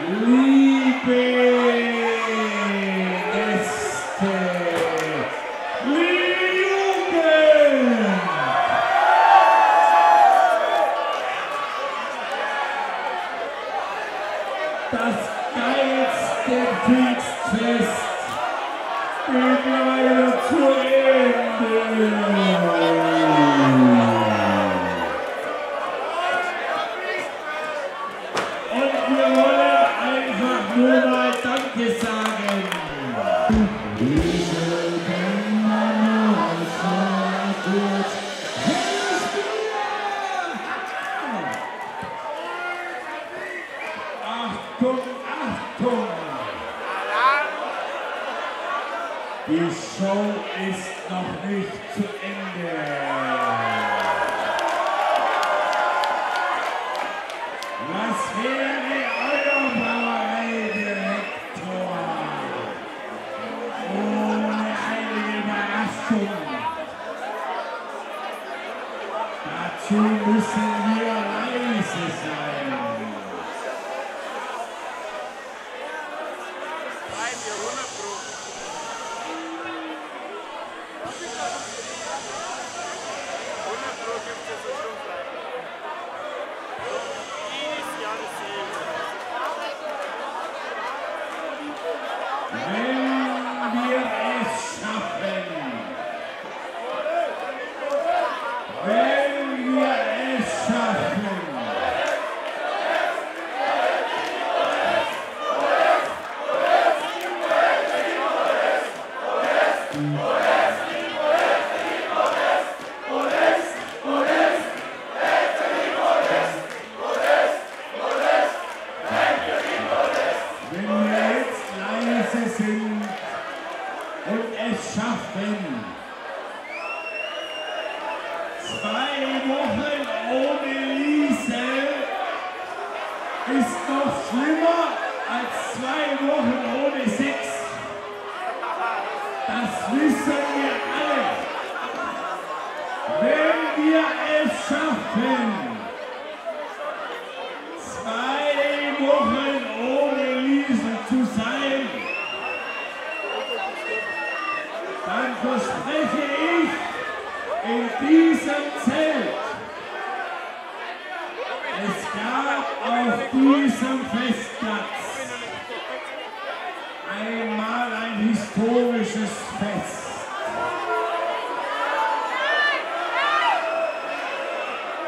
Das geilste Kriegsfest mittlerweile zu Ende. Und wir wollen einfach nur mal Danke sagen. Achtung, Achtung! Die Show ist noch nicht zu Ende. Was wäre euer Brauereidirektor ohne eine Überraschung? Dazu müssen wir leise sein. Wenn wir es schaffen, wenn wir es schaffen, und es schaffen. 2 Wochen ohne Liesl ist noch schlimmer als 2 Wochen ohne Sex. Das wissen wir alle. Wenn wir es schaffen, 2 Wochen ohne Liesl zu sein, dann verspreche ich in diesem Zelt, es gab auf diesem Festplatz einmal ein historisches Fest.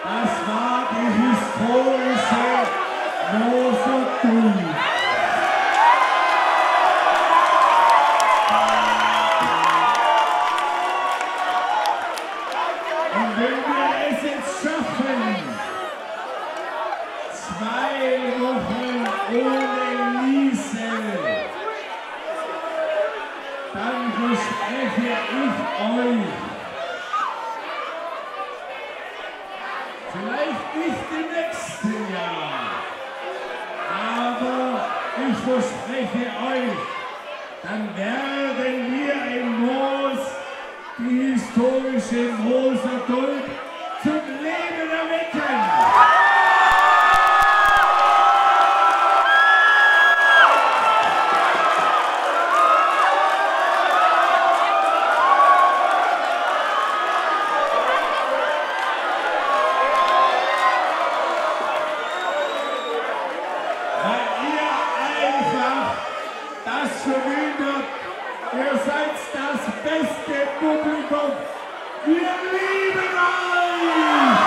Das war die historische Mooser Dult. Ohne Liesl, dann verspreche ich euch, vielleicht nicht im nächsten Jahr, aber ich verspreche euch, dann werden wir im Moos die historische Mooser Dult zum Leben erwecken. Ihr seid das beste Publikum. Wir lieben euch!